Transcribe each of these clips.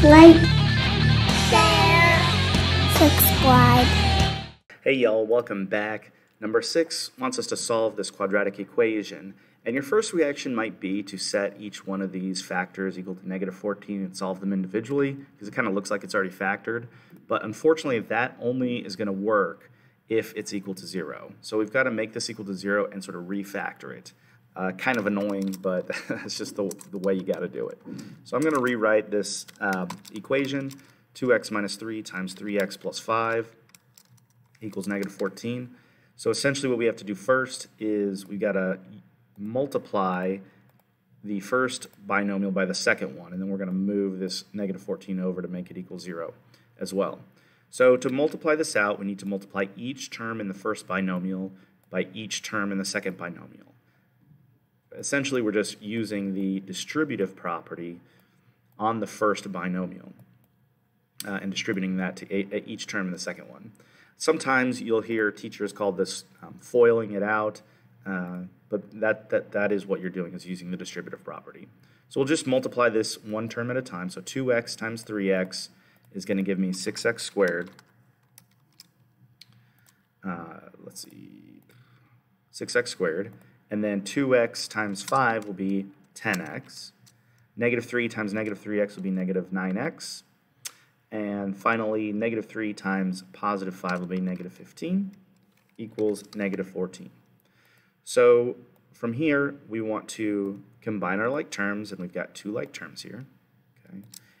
Like, share, subscribe. Hey y'all, welcome back. Number 6 wants us to solve this quadratic equation. And your first reaction might be to set each one of these factors equal to negative 14 and solve them individually, because it kind of looks like it's already factored. But unfortunately, that only is going to work if it's equal to 0. So we've got to make this equal to 0 and sort of refactor it. Kind of annoying, but that's just the way you got to do it. So I'm going to rewrite this equation. 2x minus 3 times 3x plus 5 equals negative 14. So essentially what we have to do first is we've got to multiply the first binomial by the second one, and then we're going to move this negative 14 over to make it equal 0 as well. So to multiply this out, we need to multiply each term in the first binomial by each term in the second binomial. Essentially, we're just using the distributive property on the first binomial and distributing that to each term in the second one. Sometimes you'll hear teachers call this foiling it out, but that is what you're doing, is using the distributive property. So we'll just multiply this one term at a time. So 2x times 3x is going to give me 6x squared. Let's see, 6x squared. And then 2x times 5 will be 10x. Negative 3 times negative 3x will be negative 9x. And finally, negative 3 times positive 5 will be negative 15 equals negative 14. So from here, we want to combine our like terms, and we've got two like terms here. Okay.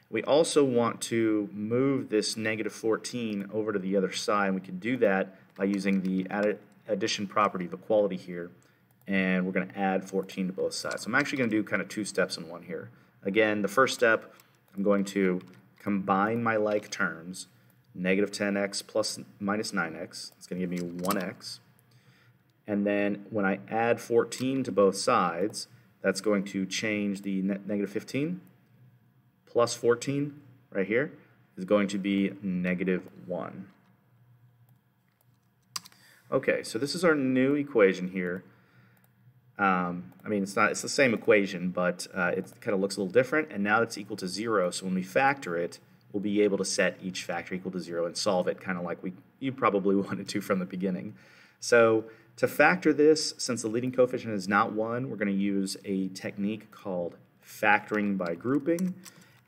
We also want to move this negative 14 over to the other side. We can do that by using the addition property of equality here, and we're going to add 14 to both sides. So I'm actually going to do kind of two steps in one here. Again, the first step, I'm going to combine my like terms, negative 10x plus minus 9x. It's going to give me 1x. And then when I add 14 to both sides, that's going to change the negative 15 plus 14 right here is going to be negative 1. Okay, so this is our new equation here. I mean, it's the same equation, but it kind of looks a little different, and now it's equal to 0, so when we factor it, we'll be able to set each factor equal to 0 and solve it kind of like you probably wanted to from the beginning. So to factor this, since the leading coefficient is not 1, we're going to use a technique called factoring by grouping.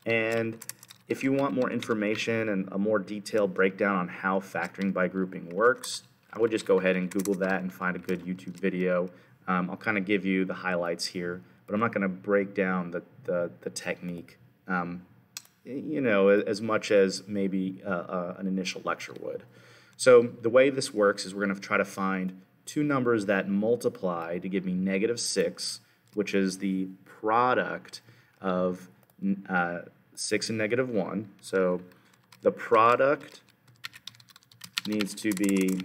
And if you want more information and a more detailed breakdown on how factoring by grouping works, I would just go ahead and Google that and find a good YouTube video. I'll kind of give you the highlights here, but I'm not going to break down the technique, you know, as much as maybe an initial lecture would. So the way this works is we're going to try to find two numbers that multiply to give me negative 6, which is the product of 6 and negative 1. So the product needs to be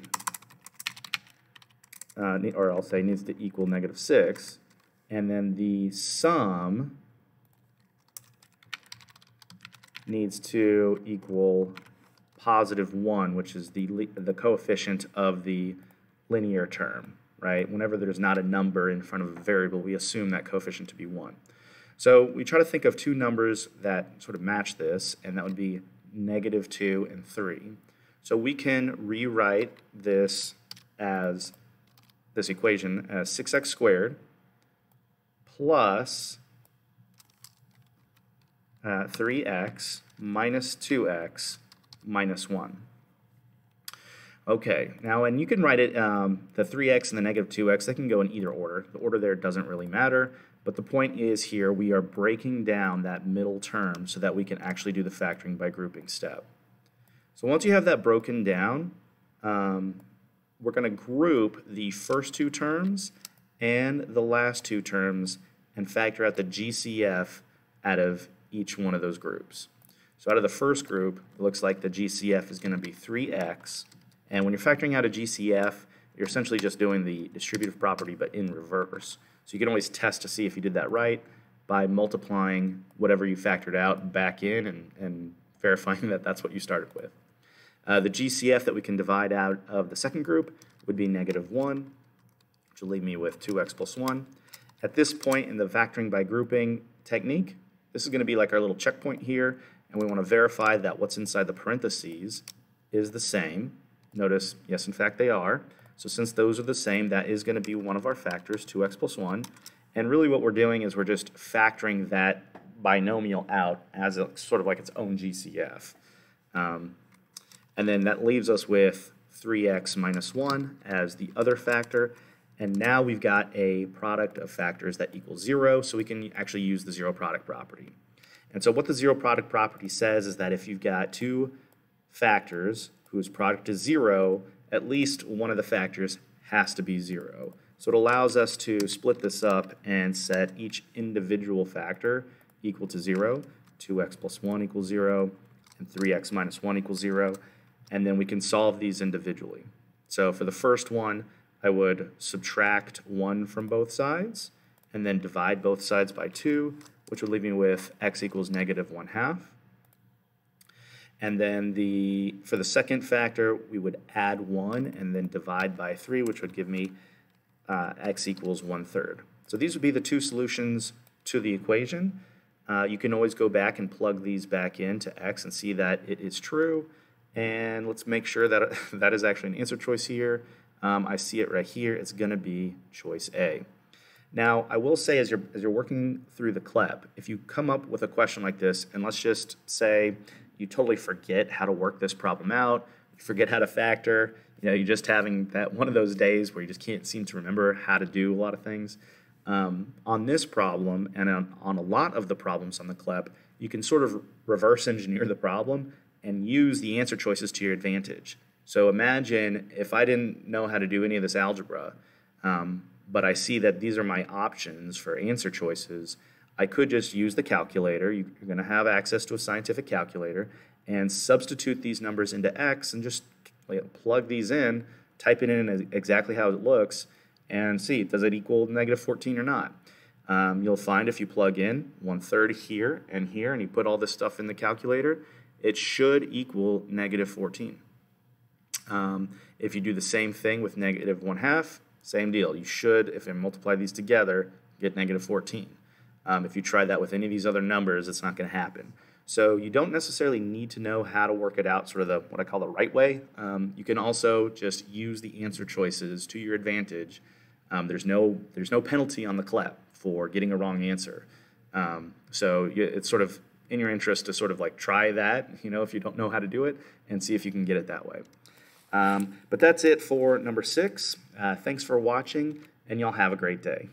or I'll say needs to equal negative 6, and then the sum needs to equal positive 1, which is the coefficient of the linear term, right? Whenever there's not a number in front of a variable, we assume that coefficient to be 1. So we try to think of two numbers that sort of match this, and that would be negative 2 and 3. So we can rewrite this equation as 6x squared plus 3x minus 2x minus 1. Okay, now, and you can write it, the 3x and the negative 2x, they can go in either order. The order there doesn't really matter, but the point is here we are breaking down that middle term so that we can actually do the factoring by grouping step. So once you have that broken down, we're going to group the first two terms and the last two terms and factor out the GCF out of each one of those groups. So out of the first group, it looks like the GCF is going to be 3x. And when you're factoring out a GCF, you're essentially just doing the distributive property but in reverse. So you can always test to see if you did that right by multiplying whatever you factored out back in and verifying that that's what you started with. The GCF that we can divide out of the second group would be negative 1, which will leave me with 2x plus 1. At this point in the factoring by grouping technique, this is going to be like our little checkpoint here, and and we want to verify that what's inside the parentheses is the same. Notice, yes, in fact, they are. So since those are the same, that is going to be one of our factors, 2x plus 1. And really what we're doing is we're just factoring that binomial out as a, sort of like its own GCF. And then that leaves us with 3x minus 1 as the other factor. And now we've got a product of factors that equals 0, so we can actually use the zero product property. And so what the zero product property says is that if you've got two factors whose product is 0, at least one of the factors has to be 0. So it allows us to split this up and set each individual factor equal to 0. 2x plus 1 equals 0, and 3x minus 1 equals 0. And then we can solve these individually. So for the first one, I would subtract 1 from both sides, and then divide both sides by 2, which would leave me with x equals negative 1/2. And then for the second factor, we would add 1 and then divide by 3, which would give me x equals 1/3. So these would be the two solutions to the equation. You can always go back and plug these back into x and see that it is true. And let's make sure that that is actually an answer choice here. I see it right here. It's going to be choice A. Now, I will say as you're working through the CLEP, if you come up with a question like this, and let's just say you totally forget how to work this problem out, you forget how to factor, you know, you're just having that one of those days where you just can't seem to remember how to do a lot of things. On this problem and on a lot of the problems on the CLEP, you can sort of reverse engineer the problem and use the answer choices to your advantage. So imagine if I didn't know how to do any of this algebra, but I see that these are my options for answer choices. I could just use the calculator. You're going to have access to a scientific calculator and substitute these numbers into x and just plug these in, type it in exactly how it looks, and see, does it equal negative 14 or not? You'll find if you plug in 1/3 here, and you put all this stuff in the calculator, it should equal negative 14. If you do the same thing with negative 1/2, same deal. You should, if you multiply these together, get negative 14. If you try that with any of these other numbers, it's not going to happen. So you don't necessarily need to know how to work it out sort of what I call the right way. You can also just use the answer choices to your advantage. There's no penalty on the CLEP for getting a wrong answer. It's sort of in your interest to sort of try that, if you don't know how to do it, and see if you can get it that way. But that's it for number 6. Thanks for watching, and y'all have a great day.